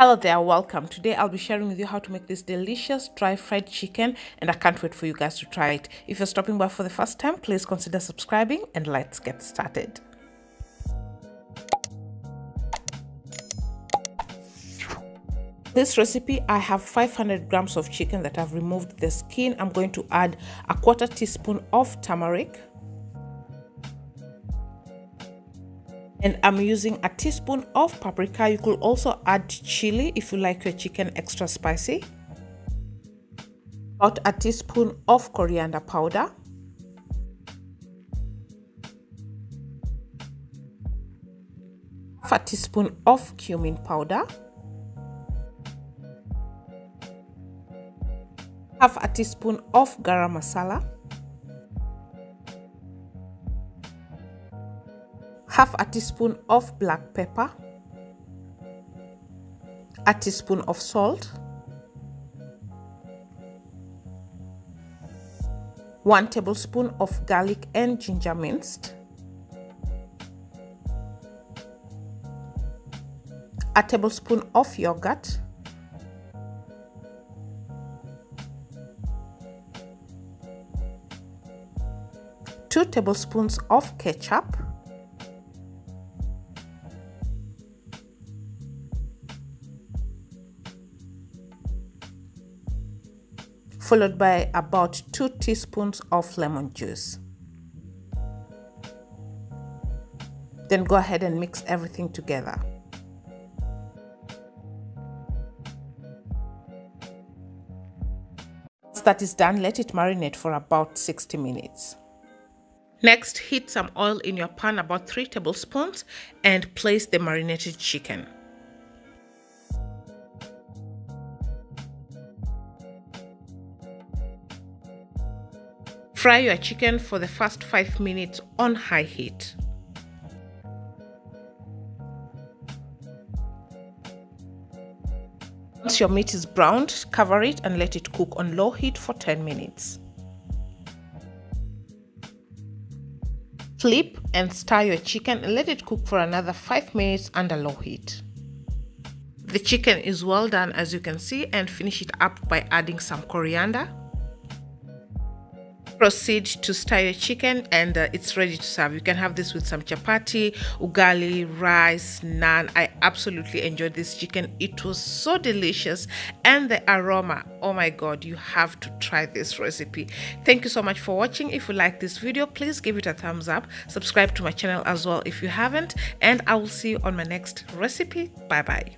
Hello there, welcome. Today I'll be sharing with you how to make this delicious dry fried chicken, and I can't wait for you guys to try it. If you're stopping by for the first time, please consider subscribing and let's get started. This recipe, I have 500 grams of chicken that I've removed the skin. I'm going to add a quarter teaspoon of turmeric, and I'm using a teaspoon of paprika. You could also add chili if you like your chicken extra spicy. About a teaspoon of coriander powder. Half a teaspoon of cumin powder. Half a teaspoon of garam masala. Half a teaspoon of black pepper, a teaspoon of salt, 1 tablespoon of garlic and ginger minced, a tablespoon of yogurt, two tablespoons of ketchup, 4 followed by about 2 teaspoons of lemon juice. Then go ahead and mix everything together. Once that is done, let it marinate for about 60 minutes. Next, heat some oil in your pan, about 3 tablespoons, and place the marinated chicken. Fry your chicken for the first 5 minutes on high heat. Once your meat is browned, cover it and let it cook on low heat for 10 minutes. Flip and stir your chicken and let it cook for another 5 minutes under low heat. The chicken is well done, as you can see, and finish it up by adding some coriander. Proceed to stir your chicken and it's ready to serve. You can have this with some chapati, ugali, rice, naan. I absolutely enjoyed this chicken. It was so delicious, and the aroma, oh my god, you have to try this recipe. Thank you so much for watching. If you like this video, please give it a thumbs up. Subscribe to my channel as well if you haven't, and I will see you on my next recipe. Bye bye.